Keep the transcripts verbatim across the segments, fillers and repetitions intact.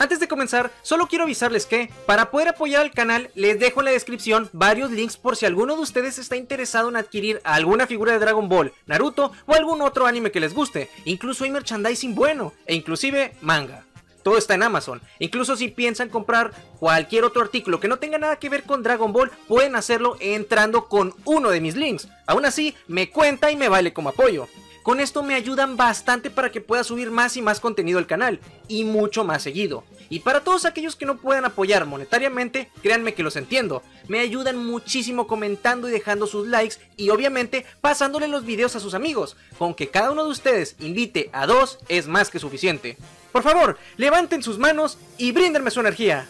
Antes de comenzar, solo quiero avisarles que, para poder apoyar al canal, les dejo en la descripción varios links por si alguno de ustedes está interesado en adquirir alguna figura de Dragon Ball, Naruto o algún otro anime que les guste. Incluso hay merchandising bueno, e inclusive manga. Todo está en Amazon. Incluso si piensan comprar cualquier otro artículo que no tenga nada que ver con Dragon Ball, pueden hacerlo entrando con uno de mis links. Aún así, me cuenta y me vale como apoyo. Con esto me ayudan bastante para que pueda subir más y más contenido al canal, y mucho más seguido. Y para todos aquellos que no puedan apoyar monetariamente, créanme que los entiendo. Me ayudan muchísimo comentando y dejando sus likes, y obviamente pasándole los videos a sus amigos. Con que cada uno de ustedes invite a dos es más que suficiente. Por favor, levanten sus manos y bríndenme su energía.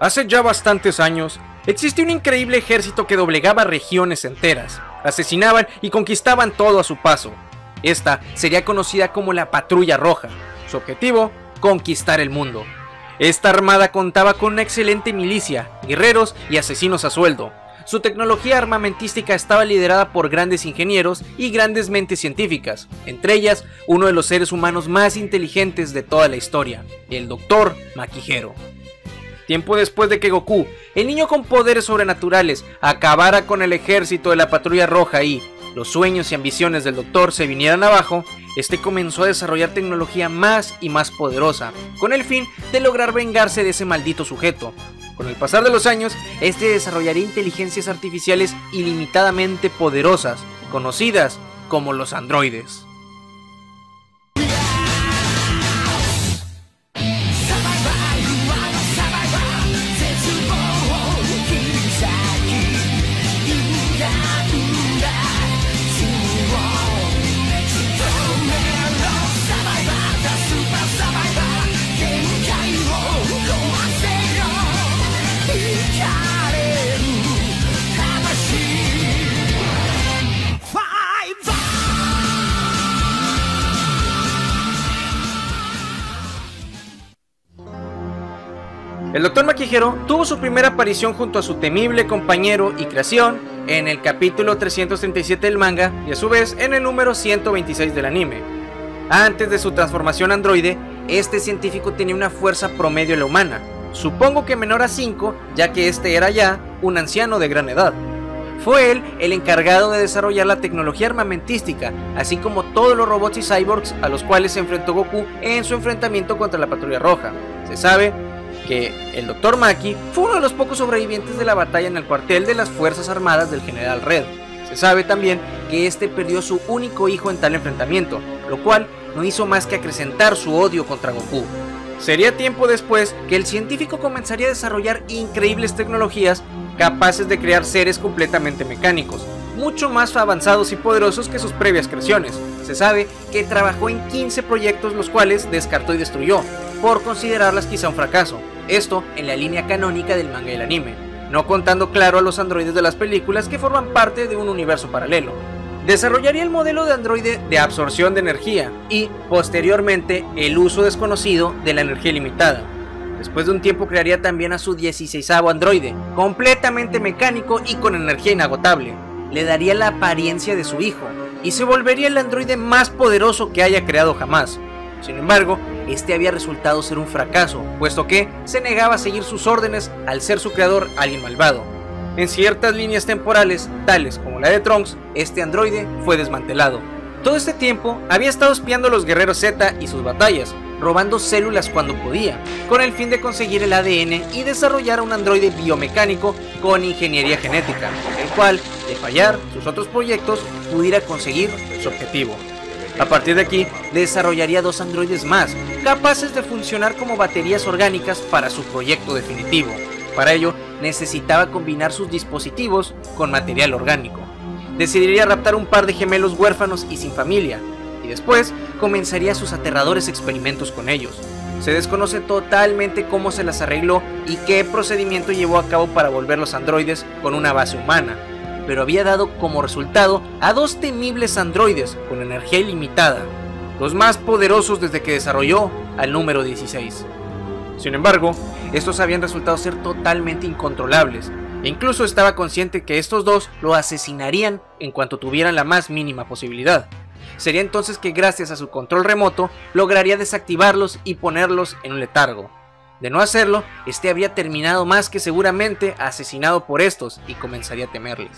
Hace ya bastantes años, existía un increíble ejército que doblegaba regiones enteras, asesinaban y conquistaban todo a su paso. Esta sería conocida como la Patrulla Roja. Su objetivo, conquistar el mundo. Esta armada contaba con una excelente milicia, guerreros y asesinos a sueldo. Su tecnología armamentística estaba liderada por grandes ingenieros y grandes mentes científicas, entre ellas uno de los seres humanos más inteligentes de toda la historia, el doctor Maki Gero. Tiempo después de que Goku, el niño con poderes sobrenaturales, acabara con el ejército de la Patrulla Roja y los sueños y ambiciones del Doctor se vinieran abajo, este comenzó a desarrollar tecnología más y más poderosa, con el fin de lograr vengarse de ese maldito sujeto. Con el pasar de los años, este desarrollaría inteligencias artificiales ilimitadamente poderosas, conocidas como los androides. El doctor Maki Gero tuvo su primera aparición junto a su temible compañero y creación en el capítulo trescientos treinta y siete del manga y a su vez en el número ciento veintiséis del anime. Antes de su transformación androide, este científico tenía una fuerza promedio a la humana, supongo que menor a cinco, ya que este era ya un anciano de gran edad. Fue él el encargado de desarrollar la tecnología armamentística, así como todos los robots y cyborgs a los cuales se enfrentó Goku en su enfrentamiento contra la Patrulla Roja. Se sabe que el doctor Maki fue uno de los pocos sobrevivientes de la batalla en el cuartel de las Fuerzas Armadas del General Red. Se sabe también que este perdió su único hijo en tal enfrentamiento, lo cual no hizo más que acrecentar su odio contra Goku. Sería tiempo después que el científico comenzaría a desarrollar increíbles tecnologías capaces de crear seres completamente mecánicos, mucho más avanzados y poderosos que sus previas creaciones. Se sabe que trabajó en quince proyectos los cuales descartó y destruyó, por considerarlas quizá un fracaso, esto en la línea canónica del manga y el anime, no contando claro a los androides de las películas que forman parte de un universo paralelo. Desarrollaría el modelo de androide de absorción de energía y, posteriormente, el uso desconocido de la energía limitada. Después de un tiempo crearía también a su dieciseisavo androide, completamente mecánico y con energía inagotable. Le daría la apariencia de su hijo y se volvería el androide más poderoso que haya creado jamás. Sin embargo, este había resultado ser un fracaso, puesto que se negaba a seguir sus órdenes al ser su creador alguien malvado. En ciertas líneas temporales, tales como la de Trunks, este androide fue desmantelado. Todo este tiempo había estado espiando a los guerreros Z y sus batallas, robando células cuando podía, con el fin de conseguir el A D N y desarrollar un androide biomecánico con ingeniería genética, el cual, de fallar sus otros proyectos, pudiera conseguir su objetivo. A partir de aquí, desarrollaría dos androides más, capaces de funcionar como baterías orgánicas para su proyecto definitivo. Para ello, necesitaba combinar sus dispositivos con material orgánico. Decidiría raptar un par de gemelos huérfanos y sin familia, y después comenzaría sus aterradores experimentos con ellos. Se desconoce totalmente cómo se las arregló y qué procedimiento llevó a cabo para volver los androides con una base humana, pero había dado como resultado a dos temibles androides con energía ilimitada, los más poderosos desde que desarrolló al número dieciséis. Sin embargo, estos habían resultado ser totalmente incontrolables, e incluso estaba consciente que estos dos lo asesinarían en cuanto tuvieran la más mínima posibilidad. Sería entonces que gracias a su control remoto lograría desactivarlos y ponerlos en un letargo. De no hacerlo, este habría terminado más que seguramente asesinado por estos y comenzaría a temerles.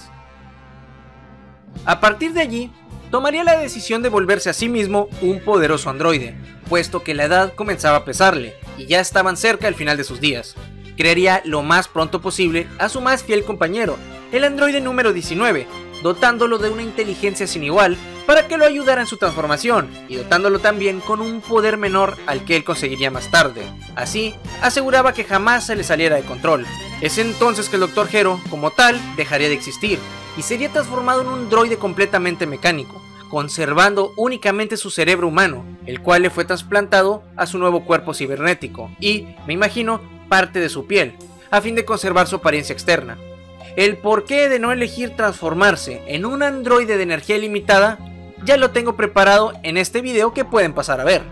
A partir de allí, tomaría la decisión de volverse a sí mismo un poderoso androide, puesto que la edad comenzaba a pesarle y ya estaban cerca el final de sus días. Crearía lo más pronto posible a su más fiel compañero, el androide número diecinueve, dotándolo de una inteligencia sin igual para que lo ayudara en su transformación y dotándolo también con un poder menor al que él conseguiría más tarde. Así, aseguraba que jamás se le saliera de control. Es entonces que el doctor Gero, como tal, dejaría de existir y sería transformado en un droide completamente mecánico, conservando únicamente su cerebro humano, el cual le fue trasplantado a su nuevo cuerpo cibernético y, me imagino, parte de su piel, a fin de conservar su apariencia externa. El porqué de no elegir transformarse en un androide de energía ilimitada ya lo tengo preparado en este video que pueden pasar a ver.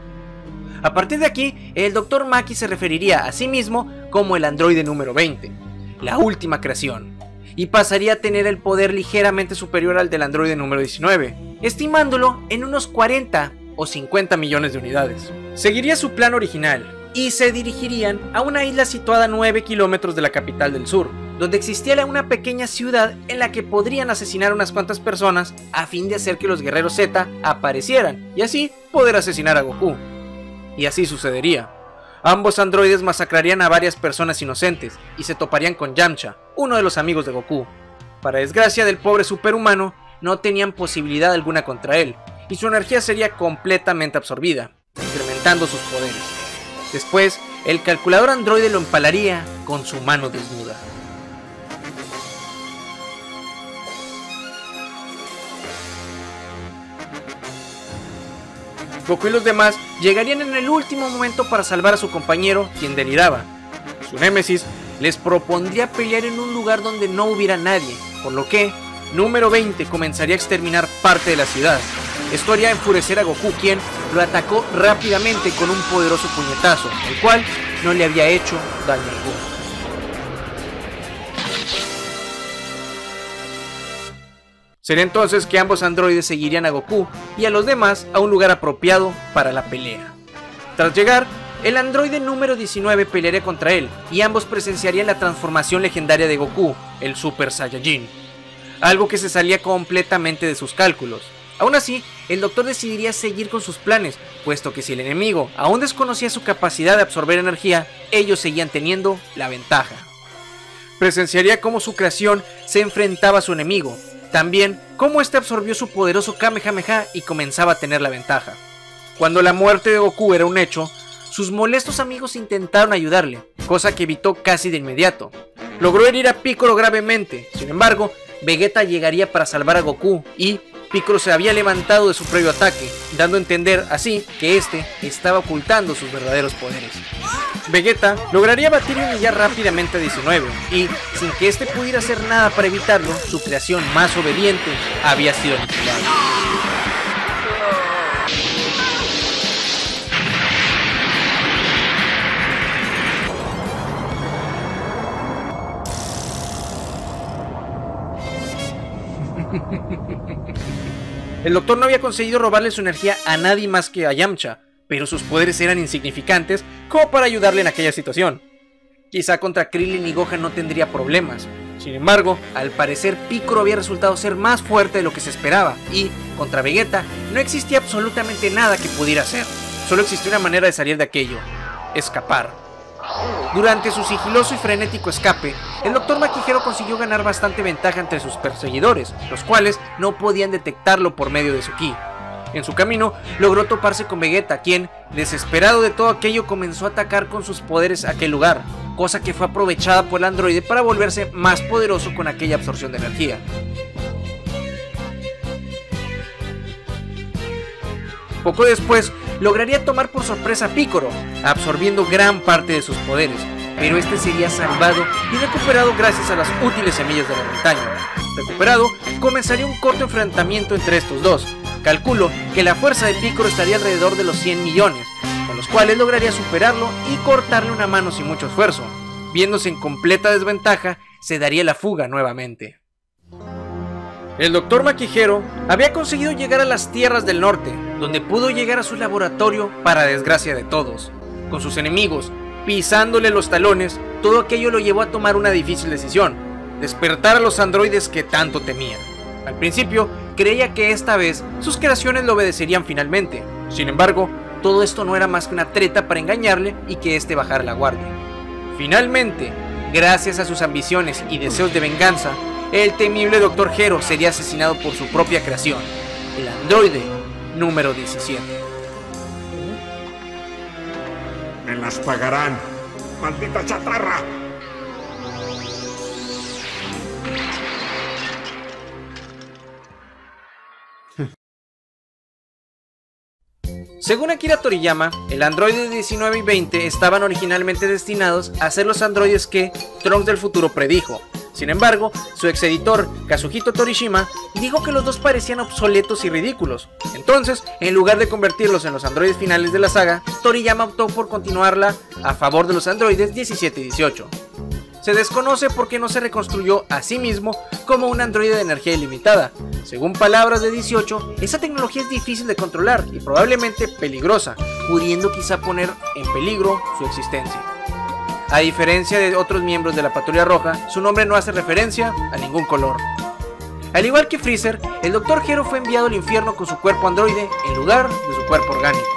A partir de aquí, el doctor Maki se referiría a sí mismo como el androide número veinte, la última creación, y pasaría a tener el poder ligeramente superior al del androide número diecinueve, estimándolo en unos cuarenta o cincuenta millones de unidades. Seguiría su plan original y se dirigirían a una isla situada a nueve kilómetros de la capital del sur, donde existía una pequeña ciudad en la que podrían asesinar a unas cuantas personas a fin de hacer que los guerreros Z aparecieran y así poder asesinar a Goku. Y así sucedería. Ambos androides masacrarían a varias personas inocentes y se toparían con Yamcha, uno de los amigos de Goku. Para desgracia del pobre superhumano, no tenían posibilidad alguna contra él y su energía sería completamente absorbida, incrementando sus poderes. Después, el calculador androide lo empalaría con su mano desnuda. Goku y los demás llegarían en el último momento para salvar a su compañero, quien deliraba. Su némesis les propondría pelear en un lugar donde no hubiera nadie, por lo que número veinte comenzaría a exterminar parte de la ciudad. Esto haría enfurecer a Goku, quien lo atacó rápidamente con un poderoso puñetazo, el cual no le había hecho daño alguno. Sería entonces que ambos androides seguirían a Goku y a los demás a un lugar apropiado para la pelea. Tras llegar, el androide número diecinueve pelearía contra él y ambos presenciarían la transformación legendaria de Goku, el Super Saiyajin, algo que se salía completamente de sus cálculos. Aún así, el doctor decidiría seguir con sus planes, puesto que si el enemigo aún desconocía su capacidad de absorber energía, ellos seguían teniendo la ventaja. Presenciaría cómo su creación se enfrentaba a su enemigo, también cómo este absorbió su poderoso Kamehameha y comenzaba a tener la ventaja. Cuando la muerte de Goku era un hecho, sus molestos amigos intentaron ayudarle, cosa que evitó casi de inmediato. Logró herir a Piccolo gravemente, sin embargo, Vegeta llegaría para salvar a Goku y Piccolo se había levantado de su previo ataque, dando a entender así que este estaba ocultando sus verdaderos poderes. Vegeta lograría batir y humillar rápidamente a diecinueve, y sin que este pudiera hacer nada para evitarlo, su creación más obediente había sido aniquilada. El doctor no había conseguido robarle su energía a nadie más que a Yamcha, pero sus poderes eran insignificantes como para ayudarle en aquella situación. Quizá contra Krillin y Gohan no tendría problemas. Sin embargo, al parecer Piccolo había resultado ser más fuerte de lo que se esperaba y, contra Vegeta, no existía absolutamente nada que pudiera hacer. Solo existía una manera de salir de aquello: escapar. Durante su sigiloso y frenético escape, el doctor Maki Gero consiguió ganar bastante ventaja entre sus perseguidores, los cuales no podían detectarlo por medio de su ki. En su camino, logró toparse con Vegeta, quien, desesperado de todo aquello, comenzó a atacar con sus poderes aquel lugar, cosa que fue aprovechada por el androide para volverse más poderoso con aquella absorción de energía. Poco después, lograría tomar por sorpresa a Piccolo, absorbiendo gran parte de sus poderes, pero este sería salvado y recuperado gracias a las útiles semillas de la montaña. Recuperado, comenzaría un corto enfrentamiento entre estos dos. Calculo que la fuerza de Piccolo estaría alrededor de los cien millones, con los cuales lograría superarlo y cortarle una mano sin mucho esfuerzo. Viéndose en completa desventaja, se daría la fuga nuevamente. El doctor Maki Gero había conseguido llegar a las tierras del norte, donde pudo llegar a su laboratorio para desgracia de todos. Con sus enemigos pisándole los talones, todo aquello lo llevó a tomar una difícil decisión: despertar a los androides que tanto temía. Al principio creía que esta vez sus creaciones lo obedecerían finalmente. Sin embargo, todo esto no era más que una treta para engañarle y que éste bajara la guardia. Finalmente, gracias a sus ambiciones y deseos de venganza, el temible doctor Gero sería asesinado por su propia creación, el androide número diecisiete. Me las pagarán, maldita chatarra. Según Akira Toriyama, el androide diecinueve y veinte estaban originalmente destinados a ser los androides que Trunks del futuro predijo. Sin embargo, su ex editor, Kazuhito Torishima, dijo que los dos parecían obsoletos y ridículos. Entonces, en lugar de convertirlos en los androides finales de la saga, Toriyama optó por continuarla a favor de los androides diecisiete y dieciocho. Se desconoce por qué no se reconstruyó a sí mismo como un androide de energía ilimitada. Según palabras de dieciocho, esa tecnología es difícil de controlar y probablemente peligrosa, pudiendo quizá poner en peligro su existencia. A diferencia de otros miembros de la Patrulla Roja, su nombre no hace referencia a ningún color. Al igual que Freezer, el doctor Gero fue enviado al infierno con su cuerpo androide en lugar de su cuerpo orgánico.